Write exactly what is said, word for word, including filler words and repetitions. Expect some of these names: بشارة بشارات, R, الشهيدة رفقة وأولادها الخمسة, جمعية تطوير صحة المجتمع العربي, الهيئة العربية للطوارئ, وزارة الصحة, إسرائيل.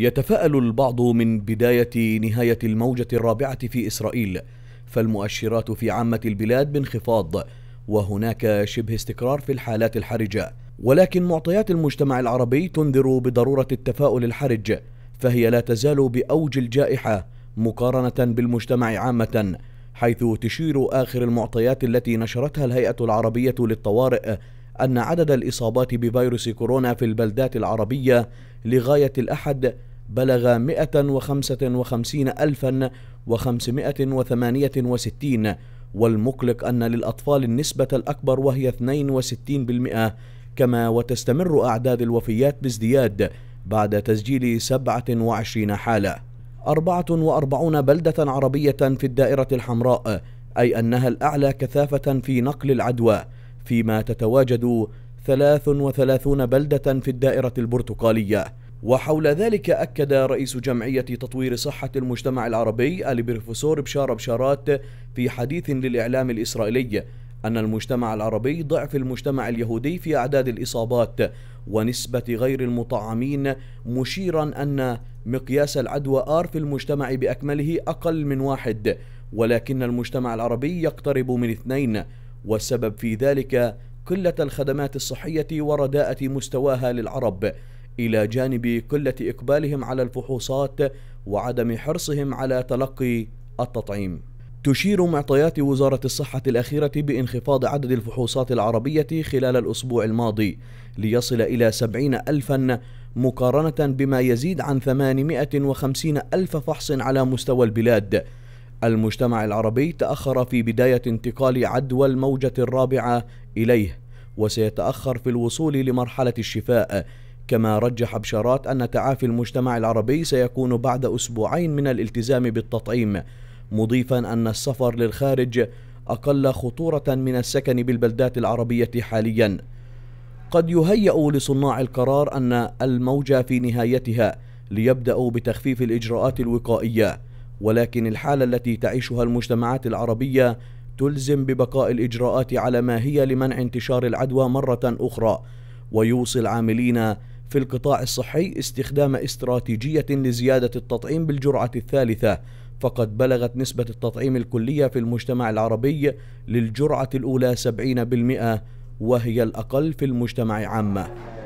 يتفاءل البعض من بداية نهاية الموجة الرابعة في إسرائيل، فالمؤشرات في عامة البلاد بانخفاض وهناك شبه استقرار في الحالات الحرجة، ولكن معطيات المجتمع العربي تنذر بضرورة التفاؤل الحرج، فهي لا تزال بأوج الجائحة مقارنة بالمجتمع عامة، حيث تشير آخر المعطيات التي نشرتها الهيئة العربية للطوارئ أن عدد الإصابات بفيروس كورونا في البلدات العربية لغاية الأحد بلغ مئة وخمسة وخمسين ألفا وخمسمئة وثمانية وستين، والمقلق أن للأطفال النسبة الأكبر وهي اثنين وستين بالمئة، كما وتستمر أعداد الوفيات بازدياد بعد تسجيل سبعة وعشرين حالة. أربعة وأربعين بلدة عربية في الدائرة الحمراء، أي أنها الأعلى كثافة في نقل العدوى، فيما تتواجد ثلاث وثلاثين بلدة في الدائرة البرتقالية. وحول ذلك أكد رئيس جمعية تطوير صحة المجتمع العربي البروفيسور بشارة بشارات في حديث للإعلام الإسرائيلي أن المجتمع العربي ضعف المجتمع اليهودي في أعداد الإصابات ونسبة غير المطعمين، مشيرا أن مقياس العدوى آر في المجتمع بأكمله أقل من واحد، ولكن المجتمع العربي يقترب من اثنين، والسبب في ذلك قلة الخدمات الصحية ورداءة مستواها للعرب، إلى جانب قلة إقبالهم على الفحوصات وعدم حرصهم على تلقي التطعيم. تشير معطيات وزارة الصحة الأخيرة بانخفاض عدد الفحوصات العربية خلال الأسبوع الماضي ليصل إلى سبعين ألفا، مقارنة بما يزيد عن ثمانمئة وخمسين ألف فحص على مستوى البلاد. المجتمع العربي تأخر في بداية انتقال عدوى الموجة الرابعة إليه، وسيتأخر في الوصول لمرحلة الشفاء، كما رجح بشارات أن تعافي المجتمع العربي سيكون بعد أسبوعين من الالتزام بالتطعيم، مضيفا أن السفر للخارج أقل خطورة من السكن بالبلدات العربية حاليا. قد يهيأ لصناع القرار أن الموجة في نهايتها ليبدأوا بتخفيف الإجراءات الوقائية، ولكن الحالة التي تعيشها المجتمعات العربية تلزم ببقاء الإجراءات على ما هي لمنع انتشار العدوى مرة أخرى، ويوصي العاملين في القطاع الصحي استخدام استراتيجية لزيادة التطعيم بالجرعة الثالثة، فقد بلغت نسبة التطعيم الكلية في المجتمع العربي للجرعة الأولى سبعين بالمئة، وهي الأقل في المجتمع عامة.